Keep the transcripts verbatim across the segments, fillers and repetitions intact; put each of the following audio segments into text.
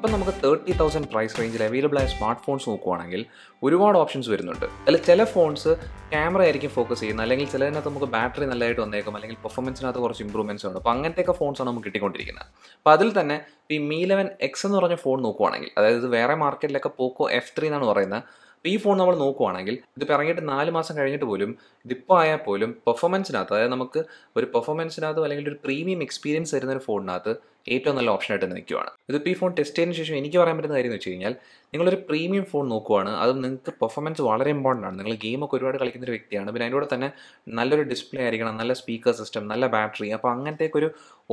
ഇപ്പോ നമുക്ക് മുപ്പത് thousand പ്രൈസ് റേഞ്ചിൽ അവൈലബിൾ ആയ സ്മാർട്ട്ഫോൺസ് നോക്കുകയാണെങ്കിൽ ഒരുപാട് ഓപ്ഷൻസ് വരുന്നുണ്ട്. അല്ല ചില ഫോൺസ് ക്യാമറ ആയിരിക്കും ഫോക്കസ് ചെയ്യുന്നത്, അല്ലെങ്കിൽ ചിലതിനകത്ത് നമുക്ക് ബാറ്ററി നല്ലതായിട്ട് വന്നേക്കും, അല്ലെങ്കിൽ പെർഫോമൻസിനകത്ത് കുറച്ച് ഇമ്പ്രൂവ്മെന്റ്സ് ഉണ്ട്. അപ്പോൾ അങ്ങനത്തെയൊക്കെ ഫോൺസാണ് നമുക്ക് കിട്ടിക്കൊണ്ടിരിക്കുന്നത്. അപ്പോൾ അതിൽ തന്നെ ഈ മി ഇലവൻ എക്സ് എന്ന് പറഞ്ഞ ഫോൺ നോക്കുകയാണെങ്കിൽ, അതായത് വേറെ മാർക്കറ്റിലൊക്കെ പോക്കോ എഫ് ത്രീ എന്നാണ് പറയുന്നത്. അപ്പോൾ ഈ ഫോൺ നമ്മൾ നോക്കുകയാണെങ്കിൽ ഇതിപ്പോൾ ഇറങ്ങിയിട്ട് നാല് മാസം കഴിഞ്ഞിട്ട് പോലും ഇതിപ്പോൾ ആയാൽ പോലും പെർഫോമൻസിനകത്ത്, അതായത് നമുക്ക് ഒരു പെർഫോമൻസിനകത്ത് അല്ലെങ്കിൽ ഒരു പ്രീമിയം എക്സ്പീരിയൻസ് തരുന്ന ഒരു ഫോണിനകത്ത് ഏറ്റവും നല്ല ഓപ്ഷനായിട്ട് നിൽക്കുകയാണ്. ഇതിപ്പോൾ ഈ ഫോൺ ടെസ്റ്റ് ചെയ്തതിന് ശേഷം എനിക്ക് പറയാൻ പറ്റുന്ന കാര്യം എന്ന് വെച്ച് കഴിഞ്ഞാൽ, നിങ്ങളൊരു പ്രീമിയം ഫോൺ നോക്കുവാണ്, അത് നിങ്ങൾക്ക് പെർഫോമൻസ് വളരെ ഇമ്പോർട്ടൻ്റ് ആണ്. നിങ്ങൾ ഗെയിമൊക്കെ ഒരുപാട് കളിക്കുന്ന ഒരു വ്യക്തിയാണ്, പിന്നെ അതിൻ്റെ കൂടെ തന്നെ നല്ലൊരു ഡിസ്പ്ലേ ആയിരിക്കണം, നല്ല സ്പീക്കർ സിസ്റ്റം, നല്ല ബാറ്ററി. അപ്പോൾ അങ്ങനത്തേക്കൊരു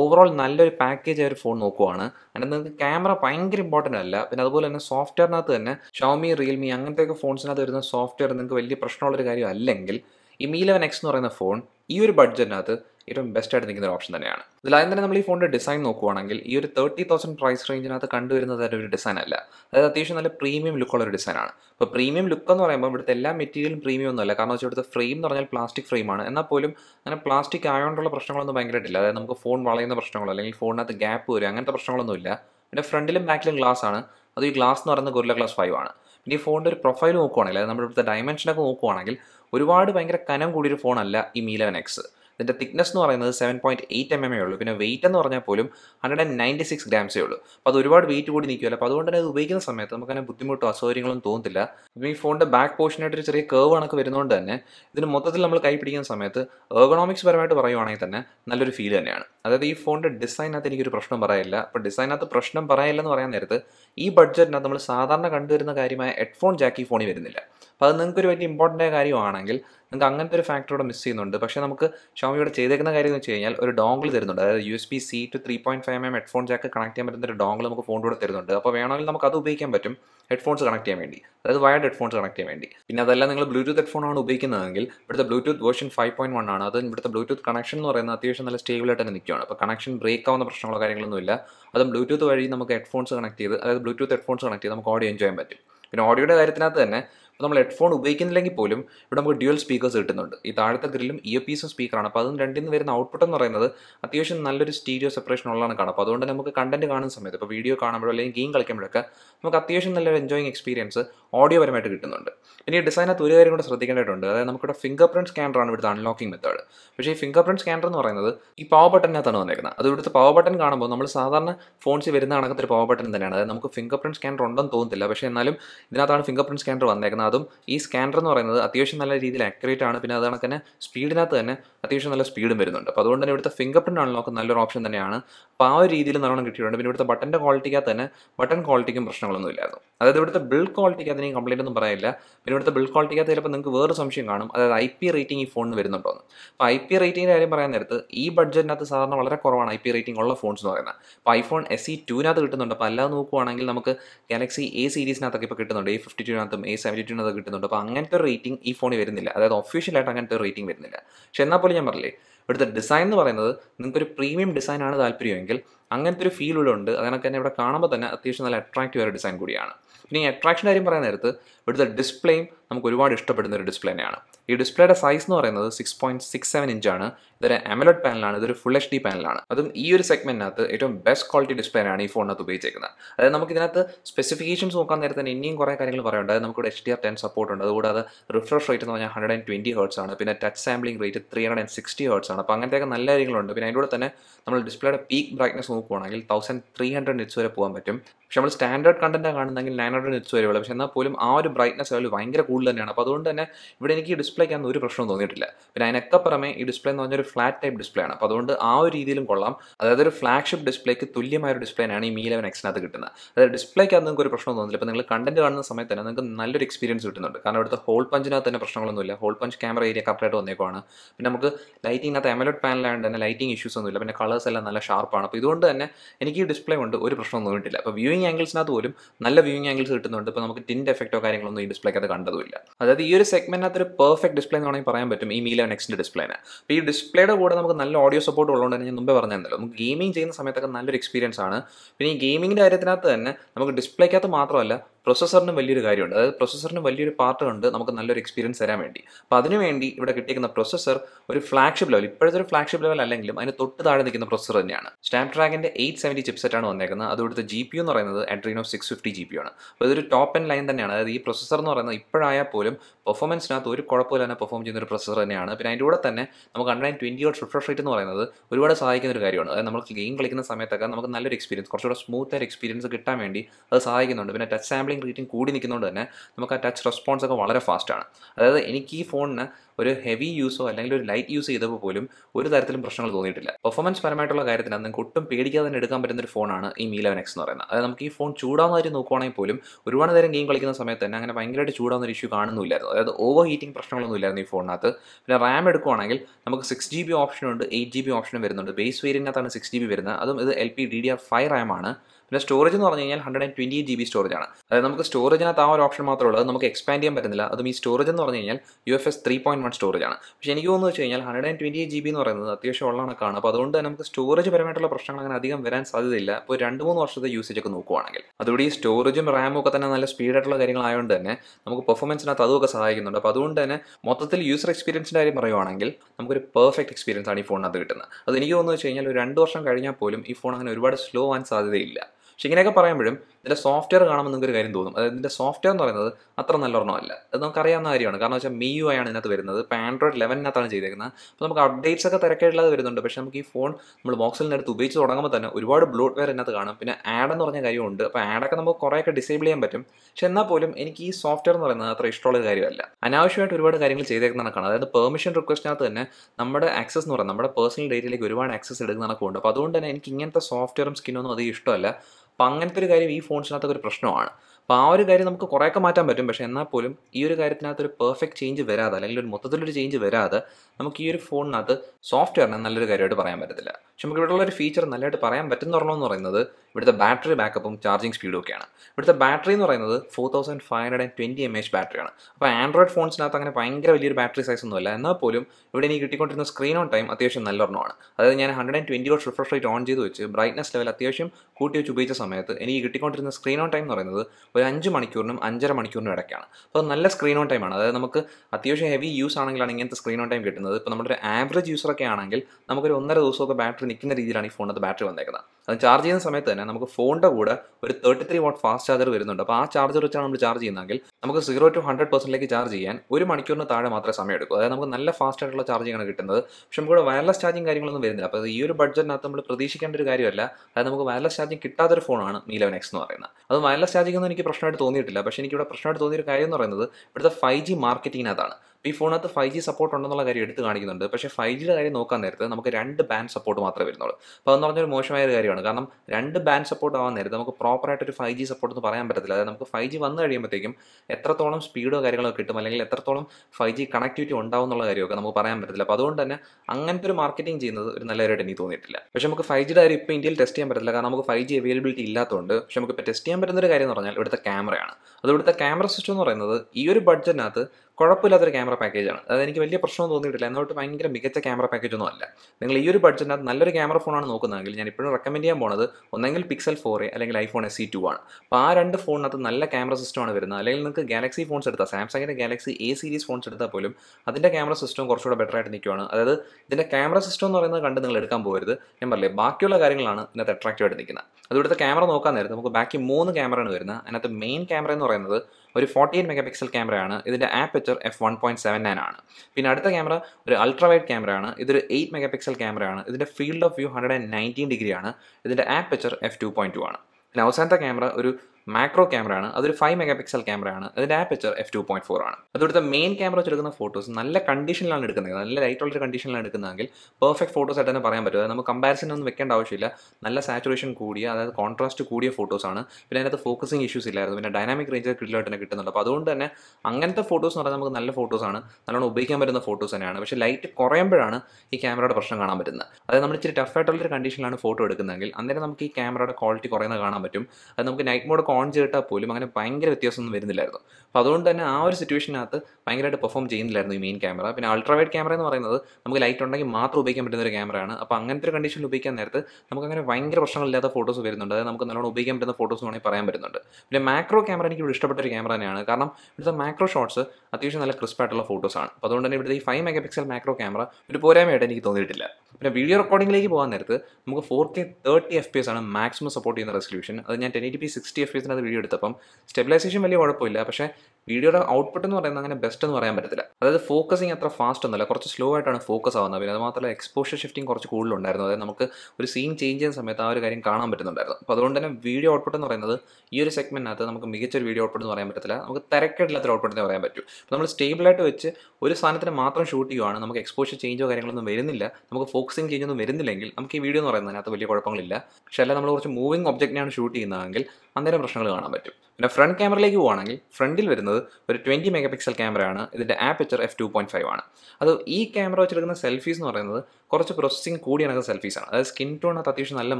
ഓവറോൾ നല്ലൊരു പാക്കേജ് ഒരു ഫോൺ നോക്കുവാണ്. അതിന് നിങ്ങൾക്ക് ക്യാമറ ഭയങ്കര ഇമ്പോർട്ടൻ്റ് അല്ല. പിന്നെ അതുപോലെ തന്നെ സോഫ്റ്റ്വെയറിനകത്ത് തന്നെ ഷവോമി, റിയൽമി അങ്ങനത്തെയൊക്കെ ഫോൺസിനകത്ത് വരുന്ന സോഫ്റ്റ്വെയർ നിങ്ങൾക്ക് വലിയ പ്രശ്നമുള്ളൊരു കാര്യം അല്ലെങ്കിൽ ഈ മി ഇലവൻ എക്സ് എന്ന് പറയുന്ന ഫോൺ ഈ ഒരു ബഡ്ജറ്റിനകത്ത് ഏറ്റവും ബെസ്റ്റ് ആയിട്ട് നിൽക്കുന്ന ഒരു ഓപ്ഷൻ തന്നെയാണ്. ഇതിലാദ്യം തന്നെ നമ്മൾ ഈ ഫോണിൻ്റെ ഡിസൈൻ നോക്കുകയാണെങ്കിൽ ഈ ഒരു തേർട്ടി തൗസൻഡ് പ്രൈസ് റേഞ്ചിനകത്ത് കണ്ടുവരുന്നത് ഒരു ഡിസൈൻ അല്ല, അതായത് അത്യാവശ്യം നല്ല പ്രീമിയം ലുക്കുള്ള ഒരു ഡിസൈനാണ്. അപ്പോൾ പ്രീമിയം ലുക്ക് എന്ന് പറയുമ്പോൾ ഇവിടുത്തെ എല്ലാ മെറ്റീരിയലും പ്രീമിയം ഒന്നുമല്ല. കാരണം വെച്ചാൽ ഇവിടുത്തെ ഫ്രെയിം എന്ന് പറഞ്ഞാൽ പ്ലാസ്റ്റിക് ഫ്രെയിമാണ്. എന്നാൽ പോലും അങ്ങനെ പ്ലാസ്റ്റിക് ആയതുകൊണ്ടുള്ള പ്രശ്നങ്ങളൊന്നും ഭയങ്കരമായിട്ടില്ല. അതായത് നമുക്ക് ഫോൺ വളയുന്ന പ്രശ്നങ്ങളോ അല്ലെങ്കിൽ ഫോണിനകത്ത് ഗ്യാപ്പ് വരും അങ്ങനത്തെ പ്രശ്നങ്ങളൊന്നുമില്ല. പിന്നെ ഫ്രണ്ടിലും ബാക്കിലും ഗ്ലാസ് ആണ്. അത് ഈ ഗ്ലാസ് എന്ന് പറയുന്നത് ഗൊറില്ല ഗ്ലാസ് ഫൈവ് ആണ്. പിന്നെ ഈ ഫോണിൻ്റെ ഒരു പ്രൊഫൈൽ നോക്കുകയാണെങ്കിൽ, അതായത് നമ്മുടെ ഇവിടുത്തെ ഡയമെൻഷനൊക്കെ നോക്കുകയാണെങ്കിൽ ഒരുപാട് ഭയങ്കര കനം കൂടിയൊരു ഫോണല്ല ഈ മി ഇലവൻ എക്സ്. ഇതിൻ്റെ തിക്നെസ് എന്ന് പറയുന്നത് seven point eight M M എ ഉള്ളൂ. പിന്നെ വെയിറ്റ് എന്ന് പറഞ്ഞാൽ പോലും ഹൺഡ്രഡ് ആൻഡ് നയൻറ്റി സിക്സ് ഗ്രാംസേ ഉള്ളൂ. അപ്പോൾ അത് ഒരുപാട് വെയിറ്റ് കൂടി നിൽക്കുമല്ലോ. അപ്പോൾ അതുകൊണ്ട് തന്നെ ഇത് ഉപയോഗിക്കുന്ന സമയത്ത് നമുക്കങ്ങനെ ബുദ്ധിമുട്ടോ അസൗകര്യങ്ങളും തോന്നുന്നില്ല. അപ്പോൾ ഈ ഫോണിൻ്റെ ബാക്ക് പോർഷനായിട്ടൊരു ചെറിയ കേവ് കണക്ക് വരുന്നതുകൊണ്ട് തന്നെ ഇതിന് മൊത്തത്തിൽ നമ്മൾ കൈ പിടിക്കുന്ന സമയത്ത് എർഗണോമിക്സ് പരമായിട്ട് പറയുവാണെങ്കിൽ തന്നെ നല്ലൊരു ഫീൽ തന്നെയാണ്. അതായത് ഈ ഫോണിൻ്റെ ഡിസൈനകത്ത് എനിക്കൊരു പ്രശ്നം പറയില്ല. അപ്പോൾ ഡിസൈനകത്ത് പ്രശ്നം പറയില്ലെന്ന് പറയാൻ നേരത്ത് ഈ ബഡ്ജറ്റിനകത്ത് നമ്മൾ സാധാരണ കണ്ടുവരുന്ന കാര്യമായ ഹെഡ്ഫോൺ ജാക്കി ഫോണിൽ വരുന്നില്ല. അപ്പോൾ അത് നിങ്ങൾക്കൊരു വലിയ ഇമ്പോർട്ടൻ്റ് ആയ കാര്യമാണെങ്കിൽ നിങ്ങൾക്ക് അങ്ങനത്തെ ഒരു ഫാക്ടറോടെ മിസ് ചെയ്യുന്നുണ്ട്. പക്ഷേ നമുക്ക് ഷവോമിയോട് ചെയ്തേക്കുന്ന കാര്യം എന്ന് വെച്ച് കഴിഞ്ഞാൽ ഒരു ഡോംഗിൾ തരുന്നുണ്ട്. അതായത് U S B C to three point five M headphone jack connect ചെയ്യാൻ പറ്റുന്ന ഒരു ഡോംഗിൾ നമുക്ക് ഫോണിലൂടെ തരുന്നുണ്ട്. അപ്പോൾ വേണമെങ്കിൽ നമുക്ക് അത് ഉപയോഗിക്കാൻ പറ്റും ഹെഡ്ഫോൺസ് കണക്ട് ചെയ്യാൻ വേണ്ടി, അതായത് വയർഡ് ഹെഡ്ഫോൺസ് കണക്ട് ചെയ്യാൻ വേണ്ടി. പിന്നെ അതല്ല നിങ്ങൾ ബ്ലൂടൂത്ത് ഹെഡ്ഫോണാണ് ഉപയോഗിക്കുന്നതെങ്കിൽ ഇവിടുത്തെ Bluetooth version five point one ആണ്. അത് ഇവിടുത്തെ ബ്ലൂടൂത്ത് കണക്ഷൻ എന്ന് പറയുന്നത് അത്യാവശ്യം നല്ല സ്റ്റേബിളായിട്ട് തന്നെ നിൽക്കുകയാണ്. അപ്പോൾ കണക്ഷൻ ബ്രേക്ക് ആവുന്ന പ്രശ്നങ്ങളോ കാര്യങ്ങളൊന്നുമില്ല. അതും ബ്ലൂടൂത്ത് വഴി നമുക്ക് ഹെഡ്ഫോൺസ് കണക്ട് ചെയ്ത്, അതായത് ബ്ലൂടൂത്ത് ഹെഡ്ഫോൺസ് കണക്ട് ചെയ്ത് നമുക്ക് ഓഡിയോ എൻജോയ് ചെയ്യാൻ പറ്റും. പിന്നെ ഓഡിയോയുടെ കാര്യത്തിനകത്ത് തന്നെ ഇപ്പോൾ നമ്മൾ ഹെഡ്ഫോൺ ഉപയോഗിക്കുന്നില്ലെങ്കിൽ പോലും ഇവിടെ നമുക്ക് ഡ്യുവൽ സ്പീക്കേഴ്സ് കിട്ടുന്നുണ്ട്. ഈ താഴത്തെ ഗ്രില്ലും ഇയർ പീസും സ്പീക്കറാണ്. അപ്പോൾ അതും രണ്ടിൽ നിന്ന് വരുന്ന ഔട്ട്പുട്ട് എന്ന് പറയുന്നത് അത്യാവശ്യം നല്ലൊരു സ്റ്റീരിയോ സെപ്പറേഷൻ ഉള്ളതാണ് കാണാം. അപ്പോൾ അതുകൊണ്ട് നമുക്ക് കണ്ടന്റ് കാണുന്ന സമയത്ത്, ഇപ്പോൾ വീഡിയോ കാണുമ്പോഴോ അല്ലെങ്കിൽ ഗെയിം കളിക്കുമ്പോഴൊക്കെ നമുക്ക് അത്യാവശ്യം നല്ലൊരു എൻജോയിങ് എക്സ്പീരിയൻസ് ഓഡിയോ പരമായിട്ട് കിട്ടുന്നുണ്ട്. പിന്നെ ഈ ഡിസൈനകത്ത് ഒരു കാര്യം കൂടെ ശ്രദ്ധിക്കേണ്ടതായിട്ടുണ്ട്. അതായത് നമുക്കിവിടെ ഫിംഗർ പ്രിന്റ് സ്കാനറാണ് ഇവിടുത്തെ അൺലോക്കിംഗ് മെത്തേഡ്. പക്ഷേ ഈ ഫിംഗർ പ്രിന്റ് സ്കാനർ എന്ന് പറയുന്നത് ഈ പവർ ബട്ടണിനകത്താണ് വന്നിരിക്കുന്നത്. അത് ഇവിടുത്തെ പവർ ബട്ടൺ കാണുമ്പോൾ നമ്മൾ സാധാരണ ഫോൺസിൽ വരുന്ന കണക്കത്തെ പവർ ബട്ടൺ തന്നെയാണ്. അതായത് നമുക്ക് ഫിംഗർ പ്രിന്റ് സ്കാനർ ഉണ്ടെന്ന് തോന്നുന്നില്ല, പക്ഷേ എന്നാലും ഇതിനകത്താണ് ഫിംഗർ പ്രിന്റ് സ്കാനർ വന്നേക്കുന്നത്. അതും ഈ സ്കാനർ എന്ന് പറയുന്നത് അത്യാവശ്യം നല്ല രീതിയിൽ അക്യുറേറ്റ് ആണ്. പിന്നെ അതുകൊണ്ട് തന്നെ സ്പീഡിനകത്ത് തന്നെ അത്യാവശ്യം നല്ല സ്പീഡും വരുന്നുണ്ട്. അപ്പോൾ അതുകൊണ്ട് തന്നെ ഇവിടുത്തെ ഫിംഗർ പ്രിന്റ് അൺലോക്ക് നല്ലൊരു ഓപ്ഷൻ തന്നെയാണ്. അപ്പോൾ ആ ഒരു രീതിയിൽ നല്ലോണം കിട്ടിയിട്ടുണ്ട്. പിന്നെ ഇവിടുത്തെ ബട്ടൻ്റെ ക്വാളിറ്റിക്കകത്ത് തന്നെ ബട്ടൺ ക്വാളിറ്റിക്കും പ്രശ്നങ്ങളൊന്നും ഇല്ലായിരുന്നു. അതായത് ഇവിടുത്തെ ബിൽഡ് ക്വാളിറ്റിക്കകത്ത് ഇനി കംപ്ലൈൻറ്റ് ഒന്നും പറയില്ല. പിന്നെ ഇവിടുത്തെ ബിൽഡ് ക്വാളിറ്റിക്കകത്ത് ചിലപ്പോൾ നിങ്ങൾക്ക് വേറൊരു സംശയം കാണും, അതായത് ഐ പി റേറ്റിംഗ് ഈ ഫോണിന് വരുന്നുണ്ടോന്ന്. അപ്പോൾ ഐ പി റേറ്റിംഗിൻ്റെ കാര്യം പറയാൻ നേരത്ത് ഈ ബഡ്ജറ്റിനകത്ത് സാധാരണ വളരെ കുറവാണ് ഐ പി റേറ്റിംഗ് ഉള്ള ഫോൺസ് എന്ന് പറയുന്നത്. അപ്പോൾ ഐഫോൺ എസ് ഇ ടൂവിനകത്ത് കിട്ടുന്നുണ്ട്. അപ്പോൾ അല്ലാതെ നോക്കുവാണെങ്കിൽ നമുക്ക് ഗാലക്സി എ സീരീസിനകത്തൊക്കെ ഇപ്പോൾ കിട്ടുന്നുണ്ട്. എ ഫിഫ്റ്റി ടൂവിനകത്തും എ സെവൻറ്റി ടൂവിനകത്ത് കിട്ടുന്നുണ്ട്. അപ്പോൾ അങ്ങനത്തെ ഒരു റേറ്റിംഗ് ഈ ഫോണിൽ വരുന്നില്ല. അതായത് ഒഫീഷ്യലായിട്ട് അങ്ങനത്തെ ഒരു റേറ്റിംഗ് വരുന്നില്ല. പക്ഷേ എന്നാൽ പോലും ഞാൻ പറഞ്ഞില്ലേ, ഇവിടുത്തെ ഡിസൈൻ എന്ന് പറയുന്നത് നിങ്ങൾക്കൊരു പ്രീമിയം ഡിസൈനാണ് താല്പര്യമെങ്കിൽ അങ്ങനത്തെ ഒരു ഫീൽ ഉള്ളുണ്ട്. അതിനൊക്കെ തന്നെ ഇവിടെ കാണുമ്പോൾ തന്നെ അത്യാവശ്യം നല്ല അട്രാക്റ്റീവ് ആയ ഡിസൈൻ കൂടിയാണ്. പിന്നെ ഈ അട്രാക്ഷൻ കാര്യം പറയാൻ നേരത്ത് ഇവിടുത്തെ ഡിസ്പ്ലേയും നമുക്ക് ഒരുപാട് ഇഷ്ടപ്പെടുന്ന ഒരു ഡിസ്പ്ലേ തന്നെയാണ്. ഈ ഡിസ്പ്ലേയുടെ സൈസ് എന്ന് പറയുന്നത് സിക്സ് പോയിൻറ്റ് സിക്സ് സെവൻ ഇഞ്ചാണ്. ഇതൊരു AMOLED പാനലാണ്. ഇതൊരു ഫുൾ എച്ച് ഡി പാനലാണ്. അതും ഈ ഒരു സെഗ്മെൻറ്റിനകത്ത് ഏറ്റവും ബെസ്റ്റ് ക്വാളിറ്റി ഡിസ്പ്ലേയാണ് ഈ ഫോണിനകത്ത് ഉപയോഗിച്ചേക്കുന്നത്. അതായത് നമുക്ക് ഇതിനകത്ത് സ്പെസിഫിക്കേഷൻസ് നോക്കാൻ നേരത്തെ തന്നെ ഇനിയും കുറേ കാര്യങ്ങൾ പറയുന്നുണ്ട്. അതായത് നമുക്കിവിടെ H D R ten support ഉണ്ട്. അതുകൂടാതെ റിഫ്രഷ് റേറ്റ് എന്ന് പറഞ്ഞാൽ ഹൺഡ്രഡ് ആൻഡ് ട്വൻറ്റി ഹേർട്സ് ആണ്. പിന്നെ touch sampling rate three hundred and sixty hertz ആണ്. അപ്പോൾ അങ്ങനത്തെയൊക്കെ നല്ല കാര്യങ്ങളുണ്ട്. പിന്നെ അതിലൂടെ തന്നെ നമ്മൾ ഡിസ്പ്ലേയുടെ പീക്ക് ബ്രൈറ്റ്നസ് നോക്കുകയാണെങ്കിൽ തൗസൻഡ് ത്രീ ഹൺഡ്രഡ് നിറ്റ്സ് വരെ പോകാൻ പറ്റും. പക്ഷെ നമ്മൾ സ്റ്റാൻഡേർഡ് കണ്ടൻറ്റാണ് കാണുന്നെങ്കിൽ നയൻ ഹൺഡ്രഡ് നിറ്റ്സ് വരെ ഉള്ളൂ. പക്ഷേ എന്നാൽ പോലും ആ ഒരു ബ്രൈറ്റ്നസ് ലെവൽ ഭയങ്കര കൂടുതൽ തന്നെയാണ്. അപ്പോൾ അതുകൊണ്ട് തന്നെ ഇവിടെ എനിക്ക് ഡിസ്പ്ലേക്കാണ് ഒരു പ്രശ്നം തോന്നിയിട്ടില്ല. പിന്നെ അതിനൊക്കെ പുറമെ ഈ ഡിസ്പ്ലേ എന്ന് പറഞ്ഞൊരു ഫ്ലാറ്റ് ടൈപ്പ് ഡിസ്പ്ലേ ആണ്. അപ്പോൾ അതുകൊണ്ട് ആ ഒരു രീതിയിലും കൊള്ളാം. അതായത് ഒരു ഫ്ലാഗ്ഷിപ്പ് ഡിസ്പ്ലേക്ക് തുല്യമായ ഒരു ഡിസ്പ്ലേനാണ് ഈ മി ഇലവൻ എക്സിനകത്ത് കിട്ടുന്നത്. അതായത് ഡിസ്പ്ലേക്ക് അത് നിങ്ങൾക്ക് ഒരു പ്രശ്നം തോന്നില്ല. അപ്പോൾ നിങ്ങൾ കണ്ടന്റ് കാണുന്ന സമയത്ത് തന്നെ നിങ്ങൾക്ക് നല്ലൊരു എക്സ്പീരിയൻസ് കിട്ടുന്നുണ്ട്. കാരണം ഇവിടുത്തെ ഹോൾ പഞ്ചിനകത്ത് തന്നെ പ്രശ്നങ്ങളൊന്നുമില്ല. ഹോൾ പഞ്ച് ക്യാമറ ഏരിയ കറക്റ്റായിട്ട് വന്നേക്കുവാണ്. പിന്നെ നമുക്ക് ലൈറ്റിംഗിനകത്ത് AMOLED പാനലായതുകൊണ്ട് തന്നെ ലൈറ്റിംഗ് ഇഷ്യൂസ് ഒന്നുമില്ല. പിന്നെ കളേഴ്സ് എല്ലാം നല്ല ഷാർപ്പാണ്. അപ്പോൾ ഇതുകൊണ്ട് തന്നെ എനിക്ക് ഈ ഡിസ്പ്ലേ കൊണ്ട് ഒരു പ്രശ്നം തോന്നിയിട്ടില്ല. അപ്പോൾ വ്യൂയിങ് ആംഗിൾസിനകത്ത് പോലും നല്ല വ്യൂയിങ് ആംഗിൾസ് കിട്ടുന്നുണ്ട്. ഇപ്പോൾ നമുക്ക് ടിൻറ്റ് എഫക്റ്റോ കാര്യങ്ങളൊന്നും ഈ ഡിസ്പ്ലേക്കകത്ത് കണ്ടതുമില്ല. അതായത് ഈ ഒരു സെഗ്മെൻറ്റിനകത്ത് ഒരു പെർഫെക്റ്റ് ഡിസ്പ്ലേ എന്ന് വേണമെങ്കിൽ പറയാൻ പറ്റും ഈ മി ഇലവൻ എക്സിൻ്റെ ഡിസ്പ്ലേനെ. അപ്പോൾ ഈ ഡിസ്പ്ലേയുടെ കൂടെ നമുക്ക് നല്ല ഓഡിയോ സപ്പോർട്ട് ഉള്ളതുകൊണ്ട് തന്നെ ഞാൻ മുമ്പേ പറഞ്ഞതല്ലോ, നമുക്ക് ഗെയിമിംഗ് ചെയ്യുന്ന സമയത്തൊക്കെ നല്ലൊരു എക്സ്പീരിയൻസ് ആണ്. പിന്നെ ഈ ഗെയിമിങ്ങിൻ്റെ കാര്യത്തിനകത്ത് തന്നെ നമുക്ക് ഡിസ്പ്ലേക്കകത്ത് മാത്രമല്ല പ്രൊസസ്സറിന് വലിയൊരു കാര്യമുണ്ട്. അതായത് പ്രൊസസ്സറിന് വലിയൊരു പാർട്ട് ഉണ്ട് നമുക്ക് നല്ലൊരു എക്സ്പീരിയൻസ് തരാൻ വേണ്ടി. അപ്പോൾ അതിനുവേണ്ടി ഇവിടെ കിട്ടിയിരിക്കുന്ന പ്രൊസസ്സർ ഒരു ഫ്ലാഗ്ഷിപ്പ് ലെവൽ, ഇപ്പോഴത്തെ ഒരു ഫ്ലാഗ്ഷിപ്പ് ലെവൽ അല്ലെങ്കിലും അതിന് തൊട്ട് താഴെ നിൽക്കുന്ന പ്രൊസസ്സർ തന്നെയാണ്. സ്നാപ്ഡ്രാഗൻ്റെ എയ്റ്റ് സെവൻറ്റി ചിപ്സെറ്റാണ് വന്നേക്കുന്നത്. അതുകൊടുത്ത ജി പി എന്ന് പറയുന്നത് Adreno six fifty G P ആണ്. അപ്പോൾ ഇതൊരു ടോപ്പ് ആൻഡ് ലൈൻ തന്നെയാണ്. അതായത് ഈ പ്രൊസസ്സർ എന്ന് പറയുന്നത് ഇപ്പോഴായാൽ പോലും പെർഫോമൻസിനകത്ത് ഒരു കുഴപ്പമില്ല തന്നെ പെർഫോം ചെയ്യുന്ന ഒരു പ്രൊസസ്സർ തന്നെയാണ്. പിന്നെ അതിൻ്റെ കൂടെ തന്നെ നമുക്ക് hundred twenty hertz refresh rate എന്ന് പറയുന്നത് ഒരുപാട് സഹായിക്കുന്ന ഒരു കാര്യമാണ്. അതായത് നമ്മൾ ഗെയിം കളിക്കുന്ന സമയത്തൊക്കെ നമുക്ക് നല്ലൊരു എക്സ്പീരിയൻസ്, കുറച്ചുകൂടെ സ്മൂത്ത് ആയ എക്സ്പീരിയൻസ് കിട്ടാൻ വേണ്ടി അത് സഹായിക്കുന്നുണ്ട്. പിന്നെ ടച്ച് സാമ്പിളിംഗ് റേറ്റിംഗ് കൂടി നിൽക്കുന്നതുകൊണ്ട് തന്നെ നമുക്ക് ആ ടച്ച് റെസ്പോൺസ് ഒക്കെ വളരെ ഫാസ്റ്റാണ്. അതായത് എനിക്ക് ഈ ഫോണിന് ഒരു ഹെവി യൂസോ അല്ലെങ്കിൽ ഒരു ലൈറ്റ് യൂസ് ചെയ്തപ്പോൾ പോലും ഒരു തരത്തിലും പ്രശ്നങ്ങൾ തോന്നിയിട്ടില്ല. പെർഫോമൻസ് പരമായിട്ടുള്ള കാര്യത്തിന് നിങ്ങൾക്ക് ഒട്ടും പേടിക്കാതെ തന്നെ എടുക്കാൻ പറ്റുന്ന ഒരു ഫോണാണ് ഈ മി ഇലവൻ എക്സ് എന്ന് പറയുന്നത്. അതായത് നമുക്ക് ഈ ഫോൺ ചൂടാവുന്ന കാര്യം നോക്കുകയാണെങ്കിൽ പോലും ഒരുപാട് നേരം ഗെയിം കളിക്കുന്ന സമയത്ത് തന്നെ അങ്ങനെ ഭയങ്കരമായിട്ട് ചൂടാവുന്ന ഒരു ഇഷ്യൂ കാണുന്നില്ലായിരുന്നു. അതായത് ഓവർ ഹീറ്റിംഗ് പ്രശ്നങ്ങളൊന്നും ഇല്ലായിരുന്നു ഈ ഫോണിനകത്ത്. പിന്നെ റാം എടുക്കുകയാണെങ്കിൽ നമുക്ക് സിക്സ് ജി ബി ഓപ്ഷനുണ്ട്, എയ്റ്റ് ജി ബി ഓപ്ഷനും വരുന്നുണ്ട്. ബേസ് വേരിയൻറ്റിനകത്താണ് സിക്സ് ജി ബി വരുന്നത്. അതും ഇത് L P D D R five റാമാണ്. പിന്നെ സ്റ്റോറേജ് എന്ന് പറഞ്ഞു കഴിഞ്ഞാൽ hundred and twenty eight G B storage ആണ്. അതായത് നമുക്ക് സ്റ്റോറേജിനകത്ത് ആ ഒരു ഓപ്ഷൻ മാത്രമേ ഉള്ളൂ, അത് നമുക്ക് എക്സ്പാൻഡ് ചെയ്യാൻ പറ്റുന്നില്ല. അതും ഈ സ്റ്റോറേജ് എന്ന് പറഞ്ഞു കഴിഞ്ഞാൽ U F S three point one storage ആണ്. പക്ഷേ എനിക്ക് തോന്നുന്നു വെച്ച് കഴിഞ്ഞാൽ hundred and twenty eight G B എന്ന് പറയുന്നത് അത്യാവശ്യം ഉള്ളതാണ്. അപ്പോൾ അതുകൊണ്ട് തന്നെ നമുക്ക് സ്റ്റോറേജ് പരമായിട്ടുള്ള പ്രശ്നങ്ങൾ അങ്ങനെ അധികം വരാൻ സാധ്യതയില്ല. അപ്പോൾ രണ്ട് മൂന്ന് വർഷത്തെ യൂസേജ് ഒക്കെ നോക്കുകയാണെങ്കിൽ അതുകൂടി സ്റ്റോറേജും റാമും ഒക്കെ തന്നെ നല്ല സ്പീഡായിട്ടുള്ള കാര്യങ്ങളായതുകൊണ്ട് തന്നെ നമുക്ക് പെർഫോമൻസിനകത്ത് അതുമൊക്കെ സഹായിക്കുന്നുണ്ട്. അപ്പോൾ അതുകൊണ്ട് തന്നെ മൊത്തത്തിൽ യൂസർ എക്സ്പീരിയൻസിൻ്റെ കാര്യം പറയുവാണെങ്കിൽ നമുക്കൊരു പെർഫെക്റ്റ് എക്സ്പീരിയൻസ് ആണ് ഈ ഫോണിനകത്ത് കിട്ടുന്നത്. അത് എനിക്ക് തോന്നുന്നു വെച്ച് കഴിഞ്ഞാൽ ഒരു രണ്ട് വർഷം കഴിഞ്ഞാൽ പോലും ഈ ഫോൺ അങ്ങനെ ഒരുപാട് സ്ലോ ആവാൻ സാധ്യതയില്ല. പക്ഷെ ഇങ്ങനെയൊക്കെ പറയുമ്പോഴും ഇതിൻ്റെ സോഫ്റ്റ്വെയർ കാണുമ്പോൾ നിങ്ങൾക്കൊരു കാര്യം തോന്നും, അതായത് ഇതിൻ്റെ സോഫ്റ്റ്വെയർ എന്ന് പറയുന്നത് അത്ര നല്ലൊരെണ്ണമല്ല. അത് നമുക്കറിയാവുന്ന കാര്യമാണ്. കാരണം വെച്ചാൽ മി യു ഐ ആണ് ഇതിനകത്ത് വരുന്നത്. ഇപ്പോൾ ആൻഡ്രോയിഡ് ലെവനിനകത്താണ് ചെയ്തേക്കുന്നത്. അപ്പോൾ നമുക്ക് അപ്ഡേറ്റ്സ് ഒക്കെ തിരക്കേടുള്ളത് വരുന്നുണ്ട്. പക്ഷേ നമുക്ക് ഈ ഫോൺ നമ്മൾ ബോക്സിൽ നിന്ന് എടുത്ത് ഉപയോഗിച്ച് തുടങ്ങുമ്പോൾ തന്നെ ഒരുപാട് ബ്ലോട്ട് വെയർ ഇതിനകത്ത് കാണും. പിന്നെ ആഡ് എന്ന് പറഞ്ഞ കാര്യമുണ്ട്. അപ്പോൾ ആഡൊക്കെ നമുക്ക് കുറേയൊക്കെ ഡിസേബിൾ ചെയ്യാൻ പറ്റും. പക്ഷേ എന്നാൽ പോലും എനിക്ക് ഈ സോഫ്റ്റ്വെയർ എന്ന് പറയുന്നത് അത്ര ഇഷ്ടമുള്ള കാര്യമല്ല. അനാവശ്യമായിട്ട് ഒരുപാട് കാര്യങ്ങൾ ചെയ്തേക്കുന്നതാണ്. അതായത് പെർമിഷൻ റിക്വസ്റ്റിനകത്ത് തന്നെ നമ്മുടെ ആക്സസ് എന്ന് പറയുന്നത് നമ്മുടെ പേഴ്സണൽ ഡേറ്റയിലേക്ക് ഒരുപാട് ആക്സസ് എടുക്കുന്നതൊക്കെ ഉണ്ട്. അപ്പോൾ അതുകൊണ്ട് തന്നെ എനിക്ക് ഇങ്ങനത്തെ സോഫ്റ്റ്വെയറും സ്കിന്നൊന്നും അധികം ഇഷ്ടമല്ല. അപ്പോൾ അങ്ങനത്തെ ഒരു കാര്യം ഈ ഫോൺസിനകത്തൊക്കെ ഒരു പ്രശ്നമാണ്. അപ്പോൾ ആ ഒരു കാര്യം നമുക്ക് കുറേയൊക്കെ മാറ്റാൻ പറ്റും. പക്ഷേ എന്നാൽ പോലും ഈ ഒരു കാര്യത്തിനകത്ത് ഒരു പെർഫെക്റ്റ് ചേഞ്ച് വരാതെ അല്ലെങ്കിൽ ഒരു മൊത്തത്തിലൊരു ചേഞ്ച് വരാതെ നമുക്ക് ഈ ഒരു ഫോണിനകത്ത് സോഫ്റ്റ്വെയറിനെ നല്ലൊരു കാര്യമായിട്ട് പറയാൻ പറ്റത്തില്ല. പക്ഷെ നമുക്ക് ഇവിടെയുള്ള ഒരു ഫീച്ചർ നല്ലതായിട്ട് പറയാൻ പറ്റുന്ന എന്ന് പറയുന്നത് ഇവിടുത്തെ ബാറ്ററി ബാക്കപ്പും ചാർജിങ് സ്പീഡും ഒക്കെയാണ്. ഇവിടുത്തെ ബാറ്ററി എന്ന് പറയുന്നത് four thousand five hundred and twenty M H ബാറ്ററിയാണ്. അപ്പോൾ ആൻഡ്രോയിഡ് ഫോൺസിനകത്ത് അങ്ങനെ ഭയങ്കര വലിയൊരു ബാറ്ററി സൈസ് ഒന്നുമല്ല. എന്നാൽ പോലും ഇവിടെ എനിക്ക് കിട്ടിക്കൊണ്ടിരുന്ന സ്ക്രീൻ ഓൺ ടൈം അത്യാവശ്യം നല്ലൊരെണ്ണമാണ്. അതായത് ഞാൻ hundred and twenty hertz refresh rate on ചെയ്ത് വെച്ച് ബ്രൈറ്റ്നസ് ലെവൽ അത്യാവശ്യം കൂട്ടി വെച്ച് ഉപയോഗിച്ച സമയത്ത് എനിക്ക് കിട്ടിക്കൊണ്ടിരുന്ന സ്ക്രീൻ ഓൺ ടൈം എന്ന് പറയുന്നത് ഒരു അഞ്ച് മണിക്കൂറിനും അഞ്ചര മണിക്കൂറിനും ഇടയ്ക്കാണ്. അപ്പോൾ നല്ല സ്ക്രീൻ ഓൺ ടൈമാണ്. അതായത് നമുക്ക് അത്യാവശ്യം ഹെവി യൂസ് ആണെങ്കിലാണ് ഇങ്ങനത്തെ സ്ക്രീൻ ഓൺ ടൈം കിട്ടുന്നത്. ഇപ്പോൾ നമ്മുടെ ഒരു ആവറേജ് യൂസറൊക്കെ ആണെങ്കിൽ നമുക്കൊരു ഒന്നര ദിവസമൊക്കെ ബാറ്ററി നിൽക്കുന്ന രീതിയിലാണ് ഈ ഫോണിനകത്ത് ബാറ്ററി വന്നേക്കുന്നത്. അത് ചാർജ് ചെയ്യുന്ന സമയത്ത് തന്നെ നമുക്ക് ഫോണിൻ്റെ കൂടെ ഒരു thirty three watt fast charger വരുന്നുണ്ട്. അപ്പോൾ ആ ചാർജർ വെച്ചാണ് നമ്മൾ ചാർജ് ചെയ്യുന്നതെങ്കിൽ നമുക്ക് സീറോ ടു ഹൺഡ്രഡ് പെർസെൻറ്റിലേക്ക് ചാർജ് ചെയ്യാൻ ഒരു മണിക്കൂറിന് താഴെ മാത്രമേ സമയം എടുക്കൂ. അതായത് നമുക്ക് നല്ല ഫാസ്റ്റ് ആയിട്ടുള്ള ചാർജിങ്ങാണ് കിട്ടുന്നത്. പക്ഷെ നമുക്കിവിടെ വയർലെസ് ചാർജിങ് കാര്യങ്ങളൊന്നും വരുന്നില്ല. അപ്പോൾ ഈ ഒരു ബഡ്ജറ്റിനകത്ത് നമ്മൾ പ്രതീക്ഷിക്കേണ്ട ഒരു കാര്യമല്ല. അതായത് നമുക്ക് വയർലെസ് ചാർജിങ് കിട്ടാത്തൊരു ഫോണാണ് മി ഇലവൻ എക്സ് എന്ന് പറയുന്നത്. അത് വയർലെസ് ചാർജിംഗ് ഒന്നും എനിക്ക് പ്രശ്നമായിട്ട് തോന്നിയിട്ടില്ല. പക്ഷേ എനിക്കിവിടെ പ്രശ്നമായിട്ട് തോന്നിയൊരു കാര്യം എന്ന് പറയുന്നത് ഇവിടുത്തെ ഫൈവ് ജി മാർക്കറ്റിങ്ങിനകത്താണ്. ഈ ഫോണിനകത്ത് ഫൈവ് ജി സപ്പോർട്ട് ഉണ്ടെന്നുള്ള കാര്യം എടുത്ത് കാണിക്കുന്നുണ്ട്. പക്ഷേ ഫൈവ് ജിയുടെ കാര്യം നോക്കാൻ നേരത്ത് നമുക്ക് രണ്ട് ബാൻഡ് സപ്പോർട്ട് മാത്രമേ വരുന്നുള്ളൂ. അപ്പോൾ അതെന്ന് പറഞ്ഞൊരു മോശമായ ഒരു കാര്യമാണ്. കാരണം രണ്ട് ബാൻഡ് സപ്പോർട്ട് ആവാൻ നേരത്ത് നമുക്ക് പ്രോപ്പറായിട്ടൊരു ഫൈവ് ജി സപ്പോർട്ട് എന്ന് പറയാൻ പറ്റത്തില്ല. അതായത് നമുക്ക് ഫൈവ് ജി വന്നു കഴിയുമ്പോഴത്തേക്കും എത്രത്തോളം സ്പീഡോ കാര്യങ്ങളോ കിട്ടും അല്ലെങ്കിൽ എത്രത്തോളം ഫൈവ് ജി കണക്ടിവിറ്റി ഉണ്ടാവും എന്നുള്ള കാര്യമൊക്കെ നമുക്ക് പറയാൻ പറ്റത്തില്ല. അപ്പോൾ അതുകൊണ്ട് തന്നെ അങ്ങനത്തെ ഒരു മാർക്കറ്റിംഗ് ചെയ്യുന്നത് ഒരു നല്ലതായിട്ട് എനിക്ക് തോന്നിയിട്ടില്ല. പക്ഷേ നമുക്ക് ഫൈവ് ജിയുടെ കാര്യം ഇപ്പോൾ ഇന്ത്യയിൽ ടെസ്റ്റ് ചെയ്യാൻ പറ്റില്ല. കാരണം നമുക്ക് ഫൈവ് ജി അവൈലബിലിറ്റി ഇല്ലാത്തതുകൊണ്ട്. പക്ഷേ നമുക്ക് ഇപ്പോൾ ടെസ്റ്റ് ചെയ്യാൻ പറ്റുന്ന ഒരു കാര്യം എന്ന് പറഞ്ഞാൽ ഇവിടുത്തെ ക്യാമറയാണ്. അത് ഇവിടുത്തെ ക്യാമറ സിസ്റ്റം എന്ന് പറയുന്നത് ഈ ഒരു ബഡ്ജറ്റിനകത്ത് കുഴപ്പമില്ലാത്തൊരു ക്യാമറ പാക്കേജാണ്. അതായത് എനിക്ക് വലിയ പ്രശ്നം തോന്നിയിട്ടില്ല. എന്നോട്ട് ഭയങ്കര മികച്ച ക്യാമറ പാക്കേജൊന്നും അല്ല. നിങ്ങൾ ഈ ഒരു ബഡ്ജറ്റിനകത്ത് നല്ലൊരു ക്യാമറ ഫോണാണ് നോക്കുന്നതെങ്കിൽ ഞാൻ ഇപ്പോഴും റെക്കമെൻഡ് ചെയ്യാൻ പോകുന്നത് ഒന്നെങ്കിൽ പിക്സൽ ഫോർ എ അല്ലെങ്കിൽ ഐഫോൺ എസ് ഇ ടു ആണ്. അപ്പോൾ ആ രണ്ട് ഫോണിനകത്ത് നല്ല ക്യാമറ സിസ്റ്റമാണ് വരുന്നത്. അല്ലെങ്കിൽ നിങ്ങൾക്ക് ഗാലക്സി ഫോൺസ് എടുത്താൽ, സാംസങ്ങിൻ്റെ ഗാലക്സി എ സീരീസ് ഫോൺസ് എടുത്താൽ പോലും അതിൻ്റെ ക്യാമറ സിസ്റ്റം കുറച്ചുകൂടെ ബെറ്റർ ആയിട്ട് നിൽക്കുകയാണ്. അതായത് ഇതിൻ്റെ ക്യാമറ സിസ്റ്റം എന്ന് പറയുന്നത് കണ്ട് നിങ്ങൾ എടുക്കാൻ പോകരുത്. ഞാൻ പറയില്ലേ, ബാക്കിയുള്ള കാര്യങ്ങളാണ് ഇതിനകത്ത് അട്രാക്റ്റീവ് ആയിട്ട് നിൽക്കുന്നത്. അതുകൊടുത്ത ക്യാമറ നോക്കാൻ നേരത്തെ നമുക്ക് ബാക്കി മൂന്ന് ക്യാമറയാണ് വരുന്നത്. അതിനകത്ത് മെയിൻ ക്യാമറ എന്ന് പറയുന്നത് ഒരു ഫോർട്ടി എയ്റ്റ് മെഗാ പിക്സൽ ക്യാമറയാണ്. ഇതിൻ്റെ aperture F one point seven nine ആണ്. പിന്നെ അടുത്ത ക്യാമറ ഒരു അൾട്രാ വൈഡ് ക്യാമറയാണ്. ഇതൊരു എയ്റ്റ് മെഗാ പിക്സൽ ക്യാമറയാണ്. ഇതിൻ്റെ field of view hundred and nineteen ഡിഗ്രിയാണ്. ഇതിൻ്റെ aperture F two point two ആണ്. പിന്നെ അവസാനത്തെ ക്യാമറ ഒരു മാക്രോ ക്യാമറയാണ്. അതൊരു ഫൈവ് മെഗാ പിക്സൽ ക്യാമറയാണ്. അതിൻ്റെ aperture F two point four ആണ്. അതുകൊടുത്ത മെയിൻ ക്യാമറ വെച്ചെടുക്കുന്ന ഫോട്ടോസ് നല്ല കണ്ടീഷനിലാണ് എടുക്കുന്നത്. നല്ല ലൈറ്റുള്ളൊരു കണ്ടീഷനിലാണ് എടുക്കുന്നതെങ്കിൽ പെർഫെക്റ്റ് ഫോട്ടോസ് ആയിട്ട് തന്നെ പറയാൻ പറ്റും. അതായത് നമുക്ക് കമ്പാരിസൺ ഒന്നും വെക്കേണ്ട ആവശ്യമില്ല. നല്ല സാച്ചുറേഷൻ കൂടിയ, അതായത് കോൺട്രാസ്റ്റ് കൂടിയ ഫോട്ടോസാണ്. പിന്നെ അതിനകത്ത് ഫോക്കസിങ് ഇഷ്യൂസ് ഇല്ലായിരുന്നു. പിന്നെ ഡൈനാമിക് റേഞ്ച് കിട്ടിലായിട്ട് തന്നെ കിട്ടുന്നുണ്ട്. അപ്പോൾ അതുകൊണ്ട് തന്നെ അങ്ങനത്തെ ഫോട്ടോസ് എന്ന് പറഞ്ഞാൽ നമുക്ക് നല്ല ഫോട്ടോസാണ്. നല്ലോണം ഉപയോഗിക്കാൻ പറ്റുന്ന ഫോട്ടോസ് തന്നെയാണ്. പക്ഷേ ലൈറ്റ് കുറയുമ്പോഴാണ് ഈ ക്യാമറയുടെ പ്രശ്നം കാണാൻ പറ്റുന്നത്. അതായത് നമ്മൾ ഇച്ചിരി ടഫായിട്ടുള്ളൊരു കണ്ടീഷനിലാണ് ഫോട്ടോ എടുക്കുന്നതെങ്കിൽ അന്നേരം നമുക്ക് ഈ ക്യാമറയുടെ ക്വാളിറ്റി കുറയുന്നത് കാണാൻ പറ്റും. അത് നമുക്ക് നൈറ്റ് മോഡ് ഓൺ ചെയ്തിട്ടാൽ പോലും അങ്ങനെ ഭയങ്കര വ്യത്യാസമൊന്നും വരുന്നില്ലായിരുന്നു. അപ്പോൾ അതുകൊണ്ട് തന്നെ ആ ഒരു സിറ്റുവേഷനകത്ത് ഭയങ്കരമായിട്ട് പെർഫോം ചെയ്യുന്നില്ലായിരുന്നു ഈ മെയിൻ ക്യാമറ. പിന്നെ അൾട്രാവൈഡ് ക്യാമറ എന്ന് പറയുന്നത് നമുക്ക് ലൈറ്റ് ഉണ്ടെങ്കിൽ മാത്രം ഉപയോഗിക്കാൻ പറ്റുന്ന ഒരു ക്യാമറയാണ്. അപ്പോൾ അങ്ങനത്തെ ഒരു കണ്ടീഷനിൽ ഉപയോഗിക്കാൻ നേരത്ത് നമുക്ക് അങ്ങനെ ഭയങ്കര പ്രശ്നങ്ങളില്ലാത്ത ഫോട്ടോസ് വരുന്നുണ്ട്. അതായത് നമുക്ക് നല്ലോണം ഉപയോഗിക്കാൻ പറ്റുന്ന ഫോട്ടോസ് വേണമെങ്കിൽ പറയാൻ പറ്റുന്നുണ്ട്. പിന്നെ മാക്രോ ക്യാമറ എനിക്ക് ഇവിടെ ഇഷ്ടപ്പെട്ട ഒരു ക്യാമറ തന്നെയാണ്. കാരണം ഇവിടുത്തെ മാക്രോ ഷോട്ട്സ് അത്യാവശ്യം നല്ല ക്രിസ്പായിട്ടുള്ള ഫോട്ടോസാണ്. അപ്പോൾ അതുകൊണ്ട് തന്നെ ഇവിടുത്തെ ഈ five megapixel macro camera ഒരു പോരായ്മയായിട്ട് എനിക്ക് തോന്നിയിട്ടില്ല. പിന്നെ വീഡിയോ റെക്കോർഡിങ്ങിലേക്ക് പോകാൻ നേരത്ത് നമുക്ക് four K thirty F P S ആണ് മാക്സിമം സപ്പോർട്ട് ചെയ്യുന്ന റെസൊല്യൂഷൻ. അത് ഞാൻ ten eighty P sixty F P എസിനകത്ത് വീഡിയോ എടുത്തപ്പം സ്റ്റെബിലൈസേഷൻ വലിയ കുഴപ്പമില്ല, പക്ഷേ വീഡിയോയുടെ ഔട്ട്പുട്ട് എന്ന് പറയുന്നത് അങ്ങനെ ബെസ്റ്റ് എന്ന് പറയാൻ പറ്റത്തില്ല. അതായത് ഫോക്കസിങ് അത്ര ഫാസ്റ്റ് ഒന്നുമല്ല, കുറച്ച് സ്ലോ ആയിട്ടാണ് ഫോക്കസ് ആവുന്നത്. പിന്നെ അതുമാത്രമല്ല എക്സ്പോഷർ ഷിഫ്റ്റിംഗ് കുറച്ച് കൂടുതലുണ്ടായിരുന്നു. അതായത് നമുക്ക് ഒരു സീൻ ചേഞ്ച് ചെയ്യുന്ന സമയത്ത് ആ ഒരു കാര്യം കാണാൻ പറ്റുന്നുണ്ടായിരുന്നു. അപ്പോൾ അതുകൊണ്ട് തന്നെ വീഡിയോ ഔട്ട്പുട്ട് എന്ന് പറയുന്നത് ഈ ഒരു സെഗ്മെൻറ്റിനകത്ത് നമുക്ക് മികച്ചൊരു വീഡിയോ ഔട്ട്പുട്ട് എന്ന് പറയാൻ പറ്റത്തില്ല, നമുക്ക് തിരക്കേടില്ലാത്തൊരു ഔട്ട്പുട്ടെന്ന് പറയാൻ പറ്റും. അപ്പോൾ നമ്മൾ സ്റ്റേബിളായിട്ട് വെച്ച് ഒരു സാധനത്തിന് മാത്രം ഷൂട്ട് ചെയ്യുകയാണ്, നമുക്ക് എക്സ്പോഷർ ചേഞ്ചോ കാര്യങ്ങളൊന്നും വരുന്നില്ല, നമുക്ക് ഫോക്കസിങ് ചേഞ്ചൊന്നും വരുന്നില്ലെങ്കിൽ നമുക്ക് ഈ വീഡിയോ എന്ന് പറയുന്നതിനകത്ത് വലിയ കുഴപ്പങ്ങളില്ല. പക്ഷേ അല്ല നമ്മൾ കുറച്ച് മൂവിങ് ഒബ്ജക്റ്റിനാണ് ഷൂട്ട് ചെയ്യുന്നതെങ്കിൽ അന്നേരം പ്രശ്നങ്ങൾ കാണാൻ പറ്റും. പിന്നെ ഫ്രണ്ട് ക്യാമറയിലേക്ക് പോവുകയാണെങ്കിൽ ഫ്രണ്ടിൽ വരുന്നത് ഒരു ട്വൻറ്റി മെഗാ പിക്സൽ ക്യാമറയാണ്. ഇതിൻ്റെ aperture F two point five ആണ്. അത് ഈ ക്യാമറ വെച്ചെടുക്കുന്ന സെൽഫീസ് എന്ന് പറയുന്നത് കുറച്ച് പ്രോസസ്സിങ് കൂടി നടക്കുന്ന സെൽഫീസാണ്. അതായത് സ്കിൻ ടോണകത്ത് അത്യാവശ്യം നല്ല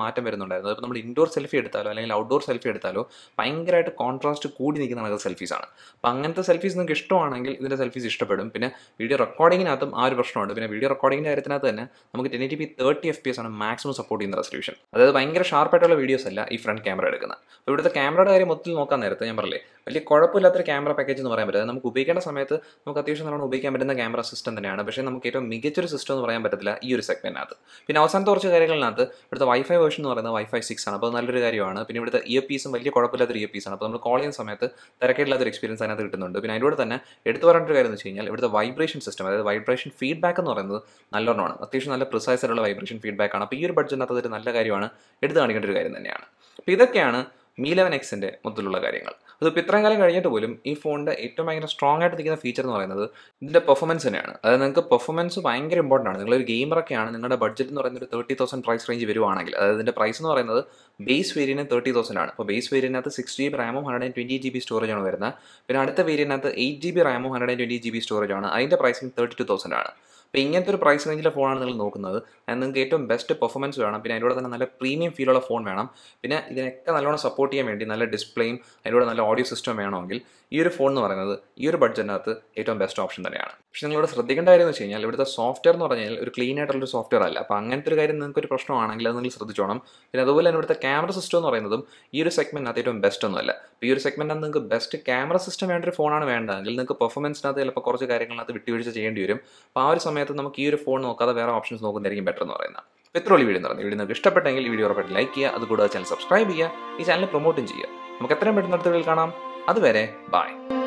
മാറ്റം വരുന്നുണ്ടായിരുന്നു. അപ്പോൾ നമ്മൾ ഇൻഡോർ സെൽഫി എടുത്താലോ അല്ലെങ്കിൽ ഔട്ട്ഡോർ സെൽഫി എടുത്താലോ ഭയങ്കരമായിട്ട് കോൺട്രാസ്റ്റ് കൂടി നിൽക്കുന്ന നടക്കുന്ന സെൽഫീസാണ്. അപ്പോൾ അങ്ങനത്തെ സെൽഫീസ് നിങ്ങൾക്ക് ഇഷ്ടമാണെങ്കിൽ ഇതിൻ്റെ സെൽഫീസ് ഇഷ്ടപ്പെടും. പിന്നെ വീഡിയോ റെക്കോർഡിങ്ങിനകത്തും ആ ഒരു പ്രശ്നമുണ്ട്. പിന്നെ വീഡിയോ റെക്കോർഡിങ്ങിൻ്റെ കാര്യത്തിനകത്ത് തന്നെ നമുക്ക് ten eighty P thirty F P S ആണ് മാക്സിമം സപ്പോർട്ട് ചെയ്യുന്ന റെസൊല്യൂഷൻ. അതായത് ഭയങ്കര ഷാർപ്പായിട്ടുള്ള വീഡിയോസ് അല്ല ഈ ഫ്രണ്ട് ക്യാമറ എടുക്കുന്നത്. അപ്പോൾ ഇവിടുത്തെ ക്യാമറയുടെ കാര്യം മൊത്തത്തിൽ നോക്കാൻ നേരത്തെ ഞാൻ പറഞ്ഞേ വലിയ കുഴപ്പമില്ലാത്തൊരു ക്യാമറ പാക്കേജ് എന്ന് പറയാൻ പറ്റും. നമുക്ക് ഉപയോഗിക്കേണ്ട സമയത്ത് നമുക്ക് അത്യാവശ്യം നല്ലോണം ഉപയോഗിക്കാൻ പറ്റുന്ന ക്യാമറ സിസ്റ്റം തന്നെയാണ്. പക്ഷേ നമുക്ക് ഏറ്റവും മികച്ചൊരു സിസ്റ്റം എന്ന് പറയാൻ പറ്റത്തില്ല ഈ ഒരു സെഗ്മെൻറ്റിനകത്ത്. പിന്നെ അവസാനത്തെ കുറച്ച് കാര്യങ്ങളിനകത്ത് ഇവിടുത്തെ വൈഫൈ വേർഷൻ എന്ന് പറയുന്നത് വൈഫൈ സിക്സ് ആണ്. അപ്പോൾ നല്ലൊരു കാര്യമാണ്. പിന്നെ ഇവിടുത്തെ ഇയർ പീസും വലിയ കുഴപ്പമില്ലാത്തൊരു ഇയർ പീസാണ്. അപ്പോൾ നമ്മൾ കോൾ ചെയ്യുന്ന സമയത്ത് തിരക്കേടില്ലാത്തൊരു എക്സ്പീരിയൻസ് അതിനകത്ത് കിട്ടുന്നുണ്ട്. പിന്നെ അതിലൂടെ തന്നെ എടുത്തു പറയേണ്ട കാര്യം എന്ന് വെച്ച് കഴിഞ്ഞാൽ ഇവിടുത്തെ വൈബ്രേഷൻ സിസ്റ്റം, അതായത് വൈബ്രേഷൻ ഫീഡ്ബാക്ക് എന്ന് പറയുന്നത് നല്ലോണമാണ്. അത്യാവശ്യം നല്ല പ്രിസൈസ് ആയിട്ടുള്ള വൈബ്രേഷൻ ഫീഡ്ബാക്കാണ്. അപ്പോൾ ഈ ഒരു ബഡ്ജറ്റിനകത്ത് ഒരു നല്ല കാര്യമാണ്, എടുത്തു കാണിക്കേണ്ട ഒരു കാര്യം തന്നെയാണ്. അപ്പോൾ ഇതൊക്കെയാണ് മി ഇലവൻ എക്സിൻ്റെ മൊത്തത്തിലുള്ള കാര്യങ്ങൾ. അതിപ്പോൾ ഇത്രയും കാലം കഴിഞ്ഞിട്ട് പോലും ഈ ഫോണിൻ്റെ ഏറ്റവും ഭയങ്കര സ്ട്രോങ് ആയിട്ട് നിൽക്കുന്ന ഫീച്ചർ എന്ന് പറയുന്നത് ഇതിൻ്റെ പെർഫോമൻസ് തന്നെയാണ്. അതായത് നിങ്ങൾക്ക് പെർഫോമൻസ് ഭയങ്കര ഇമ്പോർട്ടൻ്റ് ആണ്. നിങ്ങളൊരു ഗെയിമറൊക്കെയാണ്, നിങ്ങളുടെ ബഡ്ജറ്റ് എന്ന് പറയുന്നത് ഒരു തേർട്ടി തൗസൻഡ് പ്രൈസ് റേഞ്ച് വരുവാണെങ്കിൽ, അതായത് ഇതിൻ്റെ പ്രൈസ് എന്ന് പറയുന്നത് ബേസ് വേരിയന് തേർട്ടി തൗസൻഡ് ആണ്. അപ്പോൾ ബേസ് വേരിയനകത്ത് സിക്സ് ജി ബി റാമും hundred and twenty G B സ്റ്റോറേജാണ് വരുന്നത്. പിന്നെ അടുത്ത വേരിയനകത്ത് എയ്റ്റ് ജി ബി റാമും hundred and twenty G B സ്റ്റോറേജാണ്. അതിൻ്റെ പ്രൈസിങ് തേർട്ടി ടു തൗസൻഡ് ആണ്. അപ്പോൾ ഇങ്ങനത്തെ ഒരു പ്രൈസ് റേഞ്ചിലെ ഫോണാണ് നിങ്ങൾ നോക്കുന്നത്. അത് നിങ്ങൾക്ക് ഏറ്റവും ബെസ്റ്റ് പെർഫോമൻസ് വേണം. പിന്നെ അതിലൂടെ തന്നെ നല്ല പ്രീമിയം ഫീലുള്ള ഫോൺ വേണം. പിന്നെ ഇതിനൊക്കെ നല്ലോണം സപ്പോർട്ട് ചെയ്യാൻ വേണ്ടി നല്ല ഡിസ്പ്ലേയും അതിലൂടെ നല്ല ഓഡിയോ സിസ്റ്റം വേണമെങ്കിൽ ഈ ഒരു ഫോൺ എന്ന് പറയുന്നത് ഈ ഒരു ബഡ്ജറ്റിനകത്ത് ഏറ്റവും ബെസ്റ്റ് ഓപ്ഷൻ തന്നെയാണ്. പക്ഷേ നിങ്ങളിവിടെ ശ്രദ്ധിക്കേണ്ട കാര്യം എന്ന് വെച്ച് കഴിഞ്ഞാൽ ഇവിടുത്തെ സോഫ്റ്റ്വെയർ എന്ന് പറഞ്ഞാൽ ഒരു ക്ലീൻ ആയിട്ടുള്ള ഒരു സോഫ്റ്റ്വെയർ അല്ല. അപ്പോൾ അങ്ങനത്തെ ഒരു കാര്യം നിങ്ങൾക്ക് ഒരു പ്രശ്നമാണെങ്കിൽ അത് നിങ്ങൾ ശ്രദ്ധിച്ചോണം. പിന്നെ അതുപോലെ തന്നെ ഇവിടുത്തെ ക്യാമറ സിസ്റ്റം എന്ന് പറയുന്നതും ഈ ഒരു സെഗ്മെൻറ്റിനകത്ത് ഏറ്റവും ബെസ്റ്റ് ഒന്നുമല്ല. അപ്പോൾ ഈ ഒരു സെഗ്മെൻറ്റിനകത്ത് നിങ്ങൾക്ക് ബെസ്റ്റ് ക്യാമറ സിസ്റ്റം വേണ്ട ഒരു ഫോണാണ് വേണ്ടതെങ്കിൽ നിങ്ങൾക്ക് പെർഫോമൻസിനകത്ത് ചിലപ്പോൾ കുറച്ച് കാര്യങ്ങളിനകത്ത് വിട്ടുവീഴ്ച ചെയ്യേണ്ടി വരും. അപ്പോൾ ആ ഒരു സമയത്ത് നമുക്ക് ഈ ഒരു ഫോൺ നോക്കാതെ വേറെ ഓപ്ഷൻസ് നോക്കുന്നതായിരിക്കും ബെറ്റർ എന്ന് പറയുന്നത്. അപ്പോൾ ഇത്രയുള്ള വീഡിയോ എന്ന് പറയുന്നത് വീഡിയോ നിങ്ങൾക്ക് ഇഷ്ടപ്പെട്ടെങ്കിൽ ഈ വീഡിയോ ഉറപ്പായിട്ട് ലൈക്ക് ചെയ്യുക. അതുകൂടാതെ ചാനൽ സബ്സ്ക്രൈബ് ചെയ്യുക, ഈ ചാനൽ പ്രൊമോട്ടും ചെയ്യുക. നമുക്ക് എത്രയും പെട്ടെന്ന് അടുത്ത വീഡിയോയിൽ കാണാം. അതുവരെ ബൈ.